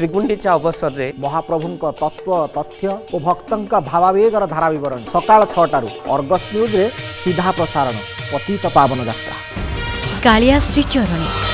श्रीगुंडीचा अवसर में महाप्रभुं तत्व तथ्य और भक्तों भावावेगर धारा बरण सकाल 6 अर्गस न्यूज रे सीधा प्रसारण पतितपावन यात्रा कालिया श्रीचरणी।